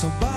So.